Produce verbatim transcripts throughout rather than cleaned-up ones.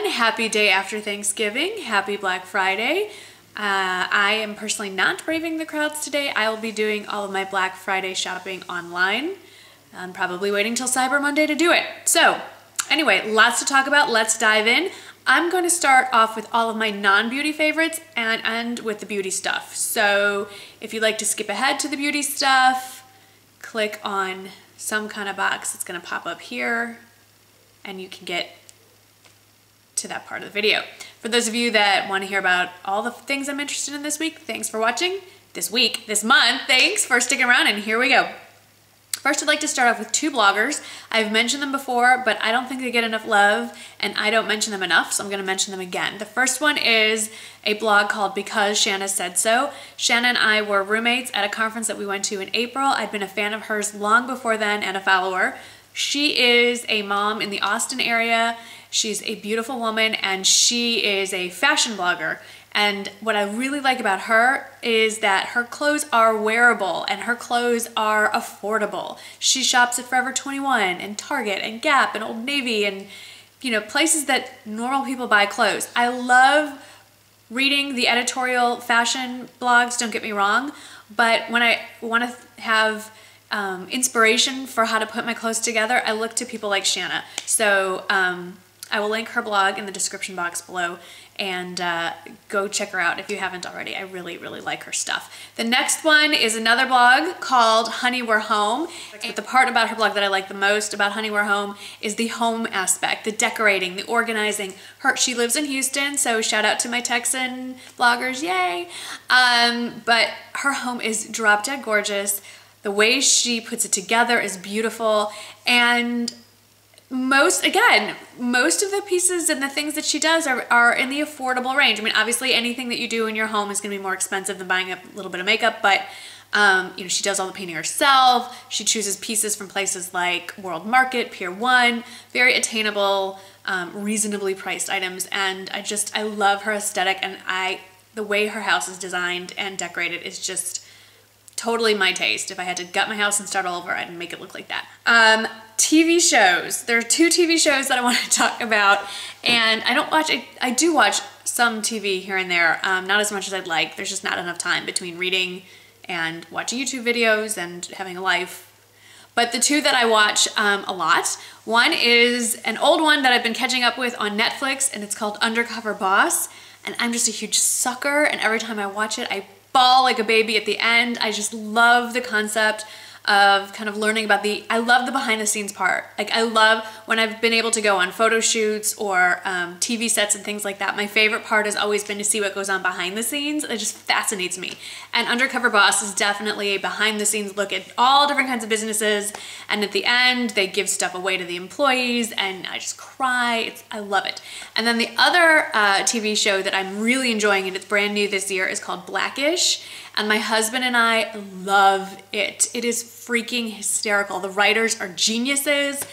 again, happy day after Thanksgiving. Happy Black Friday. Uh, I am personally not braving the crowds today. I will be doing all of my Black Friday shopping online. I'm probably waiting till Cyber Monday to do it. So anyway, lots to talk about. Let's dive in. I'm going to start off with all of my non-beauty favorites and end with the beauty stuff. So if you'd like to skip ahead to the beauty stuff, click on some kind of box that's going to pop up here and you can get to that part of the video. For those of you that want to hear about all the things I'm interested in this week, thanks for watching. This week, this month, thanks for sticking around, and here we go. First, I'd like to start off with two bloggers. I've mentioned them before, but I don't think they get enough love, and I don't mention them enough, so I'm gonna mention them again. The first one is a blog called Because Shanna Said So. Shanna and I were roommates at a conference that we went to in April. I'd been a fan of hers long before then and a follower. She is a mom in the Austin area. She's a beautiful woman, and she is a fashion blogger. And what I really like about her is that her clothes are wearable and her clothes are affordable. She shops at Forever twenty-one and Target and Gap and Old Navy and, you know, places that normal people buy clothes. I love reading the editorial fashion blogs, don't get me wrong, but when I want to have um, inspiration for how to put my clothes together, I look to people like Shanna. So um, I will link her blog in the description box below, and uh, go check her out if you haven't already. I really, really like her stuff. The next one is another blog called Honey We're Home. But the part about her blog that I like the most about Honey We're Home is the home aspect, the decorating, the organizing. Her, she lives in Houston, so shout out to my Texan bloggers, yay! Um, but her home is drop dead gorgeous. The way she puts it together is beautiful, and Most, again, most of the pieces and the things that she does are, are in the affordable range. I mean, obviously anything that you do in your home is gonna be more expensive than buying a little bit of makeup, but um, you know, she does all the painting herself. She chooses pieces from places like World Market, Pier One, very attainable, um, reasonably priced items. And I just, I love her aesthetic, and I, the way her house is designed and decorated is just totally my taste. If I had to gut my house and start all over, I'd make it look like that. Um, T V shows. There are two T V shows that I want to talk about, and I don't watch, I, I do watch some T V here and there, um, not as much as I'd like. There's just not enough time between reading and watching YouTube videos and having a life. But the two that I watch um, a lot, one is an old one that I've been catching up with on Netflix, and it's called Undercover Boss, and I'm just a huge sucker, and every time I watch it, I ball like a baby at the end. I just love the concept of kind of learning about the, I love the behind the scenes part. Like, I love when I've been able to go on photo shoots or um, T V sets and things like that. My favorite part has always been to see what goes on behind the scenes. It just fascinates me. And Undercover Boss is definitely a behind the scenes look at all different kinds of businesses. And at the end, they give stuff away to the employees, and I just cry. It's, I love it. And then the other uh, T V show that I'm really enjoying, and it's brand new this year, is called Black-ish. And my husband and I love it. It is freaking hysterical. The writers are geniuses,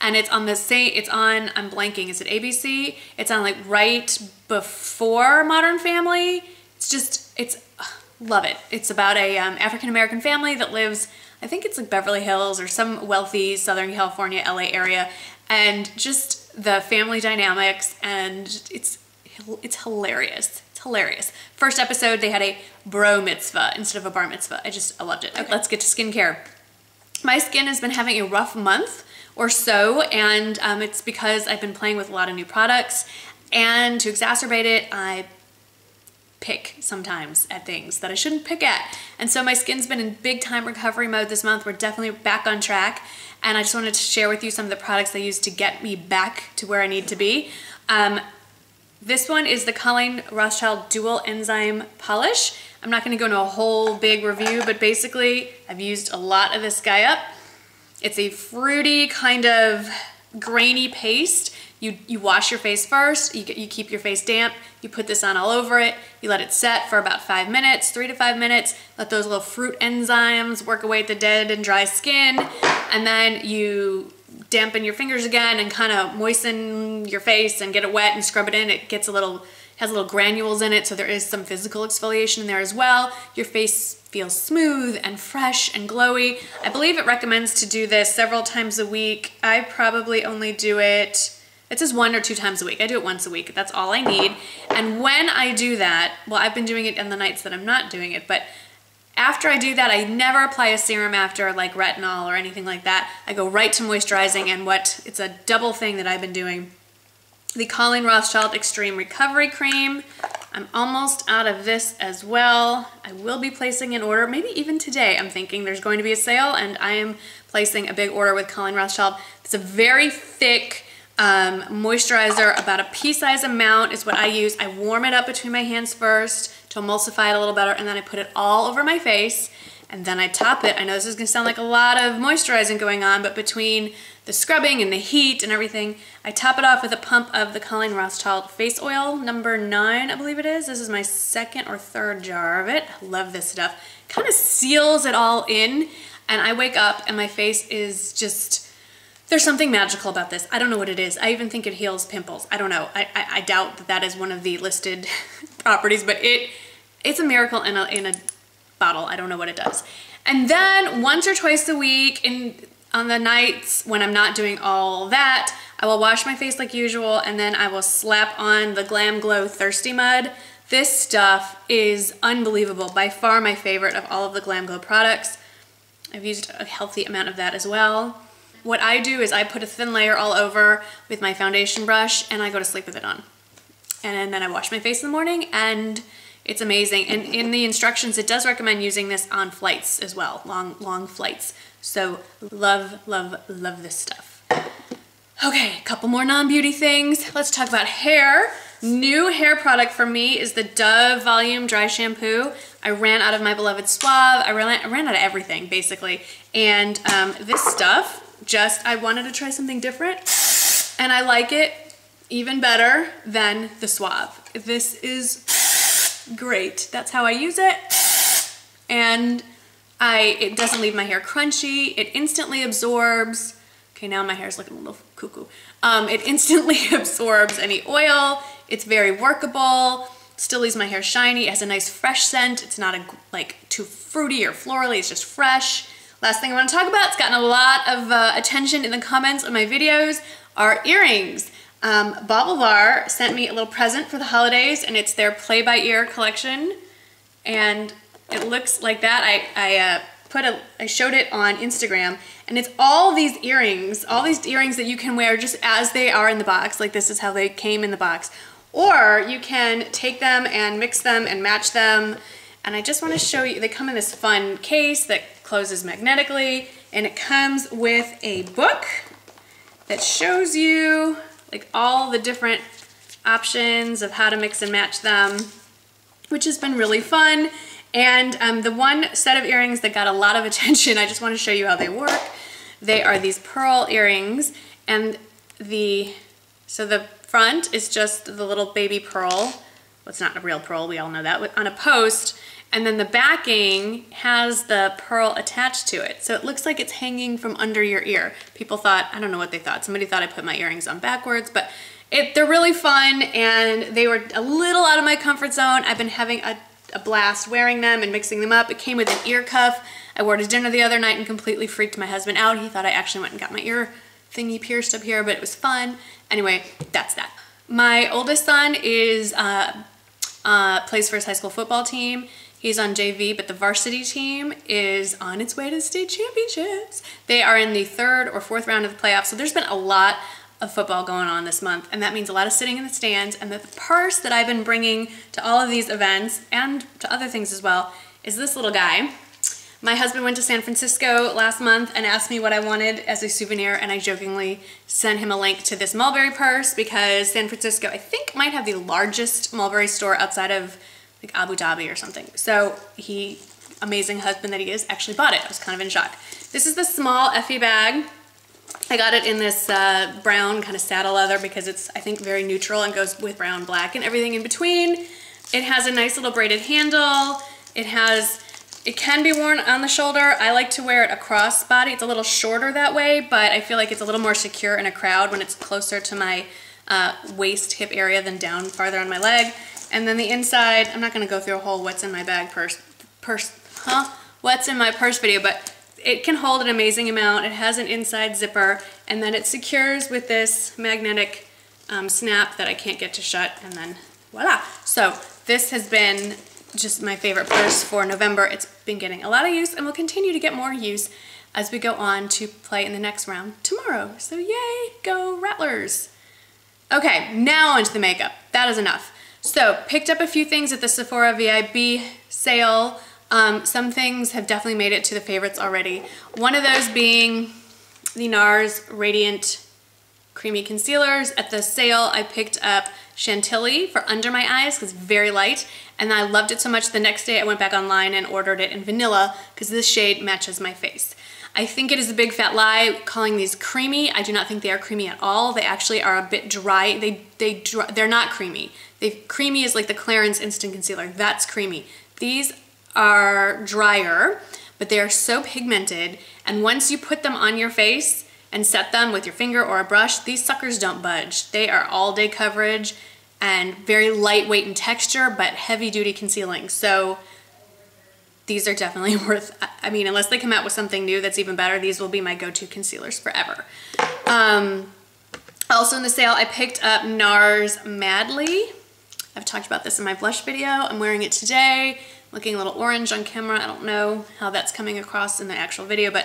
and it's on the same, it's on, I'm blanking, is it A B C? It's on like right before Modern Family. It's just, it's, ugh, love it. It's about a um, African-American family that lives, I think it's like Beverly Hills or some wealthy Southern California, L A area, and just the family dynamics, and it's, it's hilarious. Hilarious. First episode, they had a bro mitzvah instead of a bar mitzvah. I just, I loved it. Okay. Let's get to skincare. My skin has been having a rough month or so, and um, it's because I've been playing with a lot of new products, and to exacerbate it, I pick sometimes at things that I shouldn't pick at. And so my skin's been in big time recovery mode this month. We're definitely back on track, and I just wanted to share with you some of the products I use to get me back to where I need to be. Um, This one is the Colleen Rothschild Dual Enzyme Polish. I'm not gonna go into a whole big review, but basically I've used a lot of this guy up. It's a fruity kind of grainy paste. You, you wash your face first, you, you keep your face damp, you put this on all over it, you let it set for about five minutes, three to five minutes, let those little fruit enzymes work away at the dead and dry skin, and then you dampen your fingers again and kind of moisten your face and get it wet and scrub it in. It gets a little, has little granules in it, so there is some physical exfoliation in there as well. Your face feels smooth and fresh and glowy. I believe it recommends to do this several times a week. I probably only do it It says one or two times a week. I do it once a week. That's all I need. And when I do that, well, I've been doing it on the nights that I'm not doing it, but after I do that, I never apply a serum after, like retinol or anything like that. I go right to moisturizing, and what, it's a double thing that I've been doing. The Colleen Rothschild Extreme Recovery Cream. I'm almost out of this as well. I will be placing an order, maybe even today. I'm thinking there's going to be a sale, and I am placing a big order with Colleen Rothschild. It's a very thick um, moisturizer, about a pea size amount is what I use. I warm it up between my hands first to emulsify it a little better, and then I put it all over my face, and then I top it. I know this is gonna sound like a lot of moisturizing going on, but between the scrubbing and the heat and everything, I top it off with a pump of the Colleen Rothschild Face Oil, number nine, I believe it is. This is my second or third jar of it. I love this stuff. Kind of seals it all in, and I wake up and my face is just, there's something magical about this. I don't know what it is. I even think it heals pimples. I don't know. I, I, I doubt that that is one of the listed properties, but it it's a miracle in a, in a bottle. I don't know what it does. And then once or twice a week, in on the nights when I'm not doing all that, I will wash my face like usual, and then I will slap on the Glam Glow Thirsty Mud. This stuff is unbelievable. By far my favorite of all of the Glam Glow products. I've used a healthy amount of that as well. What I do is I put a thin layer all over with my foundation brush, and I go to sleep with it on. And then I wash my face in the morning, and it's amazing. And in the instructions, it does recommend using this on flights as well, long, long flights. So love, love, love this stuff. Okay, a couple more non-beauty things. Let's talk about hair. New hair product for me is the Dove Volume Dry Shampoo. I ran out of my beloved Suave. I ran, I ran out of everything, basically. And um, this stuff, just, I wanted to try something different, and I like it even better than the Suave. This is great. That's how I use it. And I, it doesn't leave my hair crunchy. It instantly absorbs. Okay, now my hair's looking a little cuckoo. Um, it instantly absorbs any oil. It's very workable. Still leaves my hair shiny. It has a nice fresh scent. It's not a, like too fruity or florally. It's just fresh. Last thing I want to talk about, it's gotten a lot of uh, attention in the comments on my videos, are earrings. Um, BaubleBar sent me a little present for the holidays, and it's their Play By Ear collection, and it looks like that. I, I uh, put a, I showed it on Instagram, and it's all these earrings, all these earrings that you can wear just as they are in the box, like this is how they came in the box, or you can take them and mix them and match them. And I just want to show you, they come in this fun case that closes magnetically, and it comes with a book that shows you like all the different options of how to mix and match them, which has been really fun. And um, the one set of earrings that got a lot of attention, I just want to show you how they work. They are these pearl earrings, and the, so the front is just the little baby pearl. Well, it's not a real pearl, we all know that, on a post. And then the backing has the pearl attached to it. So it looks like it's hanging from under your ear. People thought, I don't know what they thought. Somebody thought I put my earrings on backwards, but it, they're really fun, and they were a little out of my comfort zone. I've been having a, a blast wearing them and mixing them up. It came with an ear cuff. I wore it to dinner the other night and completely freaked my husband out. He thought I actually went and got my ear thingy pierced up here, but it was fun. Anyway, that's that. My oldest son is uh, uh, plays for his high school football team. He's on J V, but the varsity team is on its way to the state championships. They are in the third or fourth round of the playoffs, so there's been a lot of football going on this month, and that means a lot of sitting in the stands, and the purse that I've been bringing to all of these events, and to other things as well, is this little guy. My husband went to San Francisco last month and asked me what I wanted as a souvenir, and I jokingly sent him a link to this Mulberry purse, because San Francisco, I think, might have the largest Mulberry store outside of like Abu Dhabi or something. So he, amazing husband that he is, actually bought it. I was kind of in shock. This is the small Effie bag. I got it in this uh, brown kind of saddle leather, because it's, I think, very neutral and goes with brown, black, and everything in between. It has a nice little braided handle. It has, it can be worn on the shoulder. I like to wear it across body. It's a little shorter that way, but I feel like it's a little more secure in a crowd when it's closer to my uh, waist hip area than down farther on my leg. And then the inside, I'm not going to go through a whole what's in my bag purse, purse, huh? What's in my purse video, but it can hold an amazing amount. It has an inside zipper, and then it secures with this magnetic um, snap that I can't get to shut, and then voila. So this has been just my favorite purse for November. It's been getting a lot of use and will continue to get more use as we go on to play in the next round tomorrow. So yay, go Rattlers. Okay, now onto the makeup. That is enough. So picked up a few things at the Sephora V I B sale. Um, some things have definitely made it to the favorites already. One of those being the NARS Radiant Creamy Concealers. At the sale, I picked up Chantilly for under my eyes because it's very light, and I loved it so much the next day I went back online and ordered it in Vanilla because this shade matches my face. I think it is a big fat lie calling these creamy. I do not think they are creamy at all. They actually are a bit dry. They, they dry, they're not creamy. They, creamy is like the Clarins Instant Concealer. That's creamy. These are drier, but they are so pigmented, and once you put them on your face and set them with your finger or a brush, these suckers don't budge. They are all day coverage and very lightweight in texture, but heavy duty concealing. So these are definitely worth, I mean, unless they come out with something new that's even better, these will be my go-to concealers forever. Um, also in the sale, I picked up NARS Madly. I've talked about this in my blush video. I'm wearing it today, looking a little orange on camera. I don't know how that's coming across in the actual video, but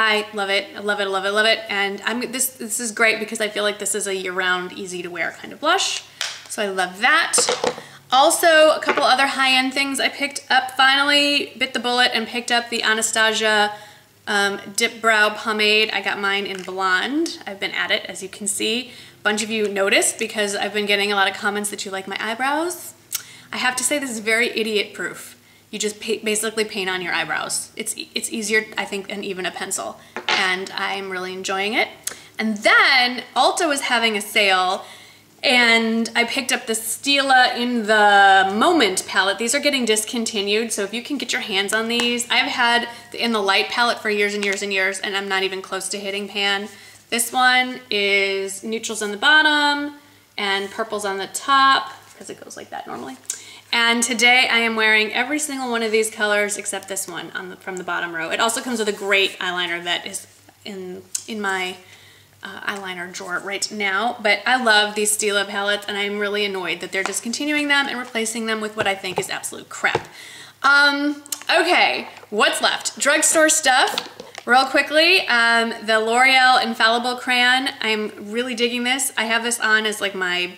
I love it, I love it, I love it, I love it. And I'm, this, this is great because I feel like this is a year-round, easy-to-wear kind of blush. So I love that. Also, a couple other high-end things I picked up. Finally, bit the bullet and picked up the Anastasia um, Dip Brow Pomade. I got mine in blonde. I've been at it, as you can see. A bunch of you noticed because I've been getting a lot of comments that you like my eyebrows. I have to say this is very idiot-proof. You just pay, basically paint on your eyebrows. It's, it's easier, I think, than even a pencil. And I'm really enjoying it. And then Ulta was having a sale, and I picked up the Stila In The Moment palette. These are getting discontinued, so if you can get your hands on these. I've had the In The Light palette for years and years and years, and I'm not even close to hitting pan. This one is neutrals on the bottom and purples on the top, because it goes like that normally. And today I am wearing every single one of these colors except this one on the, from the bottom row. It also comes with a great eyeliner that is in, in my Uh, eyeliner drawer right now, but I love these Stila palettes, and I'm really annoyed that they're discontinuing them and replacing them with what I think is absolute crap. Um, okay, what's left? Drugstore stuff, real quickly. Um, the L'Oreal Infallible Crayon, I'm really digging this. I have this on as like my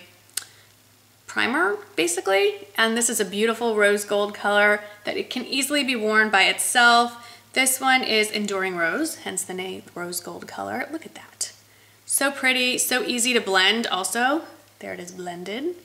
primer, basically, and this is a beautiful rose gold color that it can easily be worn by itself. This one is Enduring Rose, hence the name, rose gold color. Look at that. So pretty, so easy to blend also. There it is blended.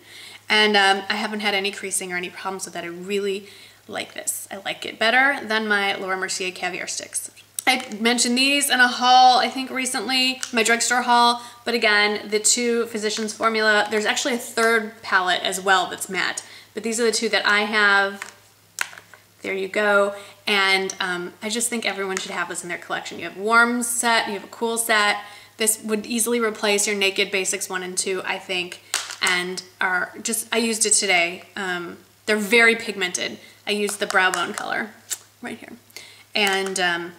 And um, I haven't had any creasing or any problems with that. I really like this. I like it better than my Laura Mercier Caviar Sticks. I mentioned these in a haul, I think recently, my drugstore haul, but again, the two Physicians Formula, there's actually a third palette as well that's matte, but these are the two that I have. There you go. And um, I just think everyone should have this in their collection. You have a warm set, you have a cool set. This would easily replace your Naked Basics one and two, I think, and are just, I used it today. Um, they're very pigmented. I used the brow bone color right here. And um,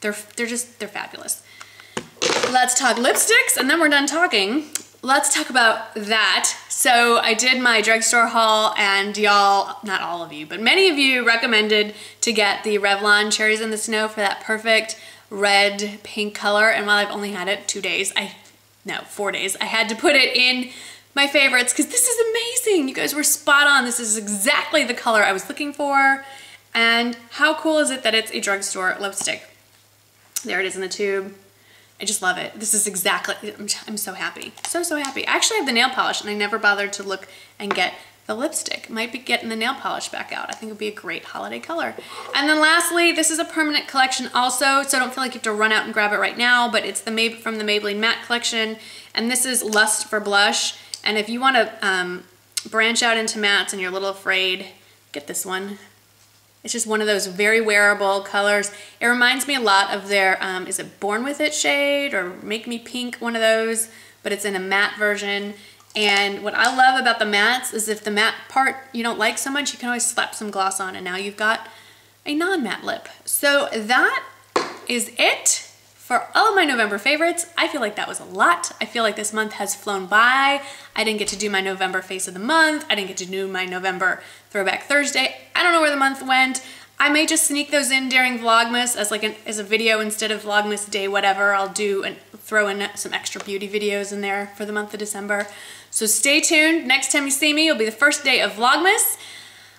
they're, they're just, they're fabulous. Let's talk lipsticks, and then we're done talking. Let's talk about that. So I did my drugstore haul, and y'all, not all of you, but many of you recommended to get the Revlon Cherries in the Snow for that perfect red pink color, and while I've only had it two days, I, no, four days, I had to put it in my favorites because this is amazing. You guys were spot on. This is exactly the color I was looking for, and how cool is it that it's a drugstore lipstick? There it is in the tube. I just love it. This is exactly, I'm, I'm so happy. So, so happy. I actually have the nail polish, and I never bothered to look and get the lipstick. Might be getting the nail polish back out. I think it would be a great holiday color. And then lastly, this is a permanent collection also, so I don't feel like you have to run out and grab it right now, but it's the Mab from the Maybelline Matte Collection, and this is Lust for Blush. And if you want to um, branch out into mattes and you're a little afraid, get this one. It's just one of those very wearable colors. It reminds me a lot of their, um, is it Born With It shade or Make Me Pink, one of those, but it's in a matte version. And what I love about the mattes is if the matte part you don't like so much, you can always slap some gloss on, and now you've got a non-matte lip. So that is it For all of my November favorites, I feel like that was a lot. I feel like this month has flown by. I didn't get to do my November face of the month. I didn't get to do my November Throwback Thursday. I don't know where the month went. I may just sneak those in during Vlogmas as like an, as a video instead of Vlogmas day whatever. I'll do and throw in some extra beauty videos in there for the month of December. So stay tuned. Next time you see me, it'll be the first day of Vlogmas.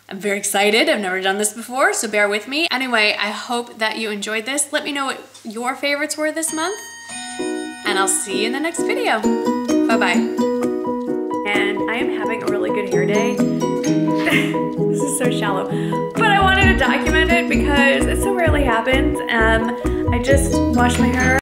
I'm very excited. I've never done this before, so bear with me. Anyway, I hope that you enjoyed this. Let me know what your favorites were this month, and I'll see you in the next video. Bye-bye. And I am having a really good hair day. This is so shallow, but I wanted to document it because it so rarely happens. Um, I just washed my hair.